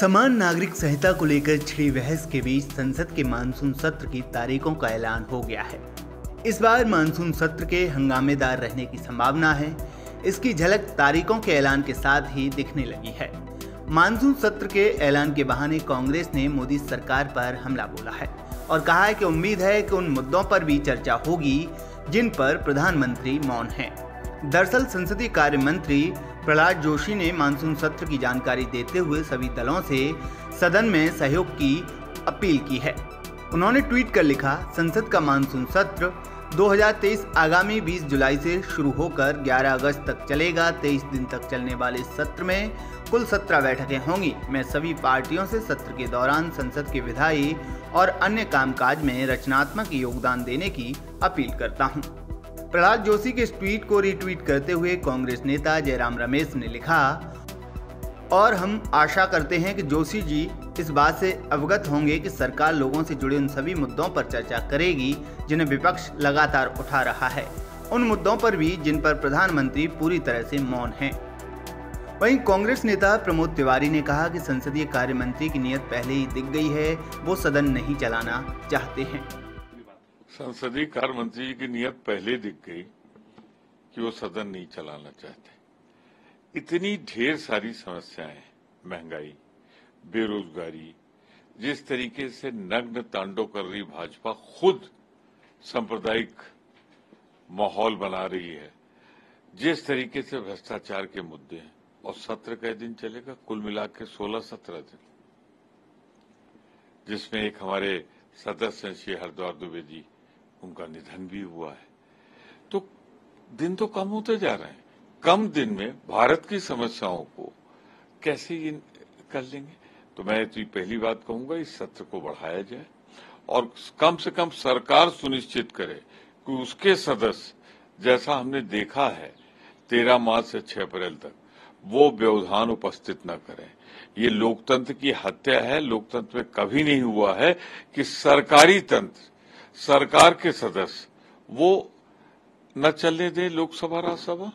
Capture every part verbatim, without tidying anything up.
समान नागरिक संहिता को लेकर छिड़ी बहस के बीच संसद के मानसून सत्र की तारीखों का ऐलान हो गया है। इस बार मानसून सत्र के हंगामेदार रहने की संभावना है। इसकी झलक तारीखों के ऐलान के साथ ही दिखने लगी है। मानसून सत्र के ऐलान के बहाने कांग्रेस ने मोदी सरकार पर हमला बोला है और कहा है कि उम्मीद है कि उन मुद्दों पर भी चर्चा होगी जिन पर प्रधानमंत्री मौन हैं। दरअसल संसदीय कार्य मंत्री प्रहलाद जोशी ने मानसून सत्र की जानकारी देते हुए सभी दलों से सदन में सहयोग की अपील की है। उन्होंने ट्वीट कर लिखा, संसद का मानसून सत्र दो हज़ार तेईस आगामी बीस जुलाई से शुरू होकर ग्यारह अगस्त तक चलेगा। तेईस दिन तक चलने वाले इस सत्र में कुल सत्रह बैठकें होंगी। मैं सभी पार्टियों से सत्र के दौरान संसद की विधायी और अन्य कामकाज में रचनात्मक योगदान देने की अपील करता हूं। प्रहलाद जोशी के इस ट्वीट को रीट्वीट करते हुए कांग्रेस नेता जयराम रमेश ने लिखा, और हम आशा करते हैं कि जोशी जी इस बात से अवगत होंगे कि सरकार लोगों से जुड़े उन सभी मुद्दों पर चर्चा करेगी जिन्हें विपक्ष लगातार उठा रहा है, उन मुद्दों पर भी जिन पर प्रधानमंत्री पूरी तरह से मौन हैं। वहीं कांग्रेस नेता प्रमोद तिवारी ने कहा कि संसदीय कार्य मंत्री की नियत पहले ही दिख गई है, वो सदन नहीं चलाना चाहते हैं। संसदीय कार्य मंत्री की नियत पहले दिख गई कि वो सदन नहीं चलाना चाहते। इतनी ढेर सारी समस्याएं, महंगाई, बेरोजगारी, जिस तरीके से नग्न तांडव कर रही भाजपा खुद सांप्रदायिक माहौल बना रही है, जिस तरीके से भ्रष्टाचार के मुद्दे हैं, और सत्र का दिन चलेगा कुल मिला के सोलह सत्रह दिन, जिसमें एक हमारे सदस्य श्री हरद्वार दुबे जी, उनका निधन भी हुआ है। तो दिन तो कम होते जा रहे हैं। कम दिन में भारत की समस्याओं को कैसे इन कर लेंगे? तो मैं तो पहली बात कहूंगा, इस सत्र को बढ़ाया जाए और कम से कम सरकार सुनिश्चित करे कि उसके सदस्य, जैसा हमने देखा है तेरह मार्च से छह अप्रैल तक, वो व्यवधान उपस्थित न करें। ये लोकतंत्र की हत्या है। लोकतंत्र में कभी नहीं हुआ है कि सरकारी तंत्र, सरकार के सदस्य वो न चलने दें लोकसभा, राज्यसभा,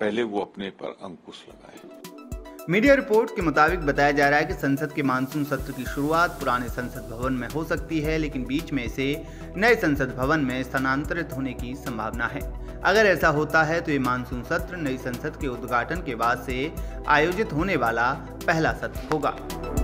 पहले वो अपने पर अंकुश लगाए। मीडिया रिपोर्ट के मुताबिक बताया जा रहा है कि संसद के मानसून सत्र की शुरुआत पुराने संसद भवन में हो सकती है, लेकिन बीच में इसे नए संसद भवन में स्थानांतरित होने की संभावना है। अगर ऐसा होता है तो ये मानसून सत्र नई संसद के उद्घाटन के बाद से आयोजित होने वाला पहला सत्र होगा।